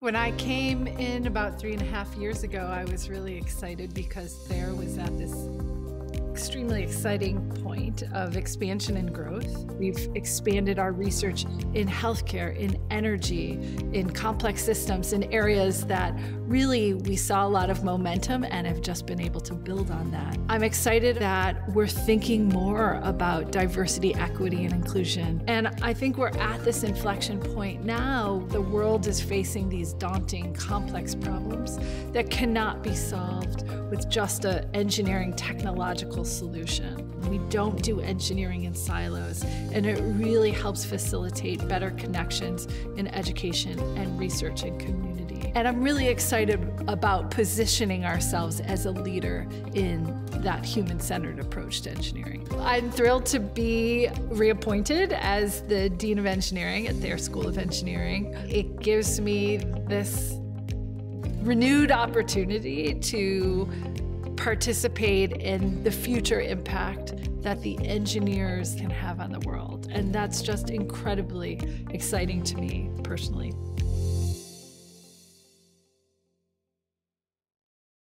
When I came in about 3.5 years ago, I was really excited because Thayer was at this extremely exciting point of expansion and growth. We've expanded our research in healthcare, in energy, in complex systems, in areas that really we saw a lot of momentum and have just been able to build on that. I'm excited that we're thinking more about diversity, equity, and inclusion. And I think we're at this inflection point now. The world is facing these daunting, complex problems that cannot be solved with just an engineering technological solution. We don't do engineering in silos, and it really helps facilitate better connections in education and research and community. And I'm really excited about positioning ourselves as a leader in that human-centered approach to engineering. I'm thrilled to be reappointed as the Dean of Engineering at Thayer School of Engineering. It gives me this renewed opportunity to participate in the future impact that the engineers can have on the world. And that's just incredibly exciting to me personally.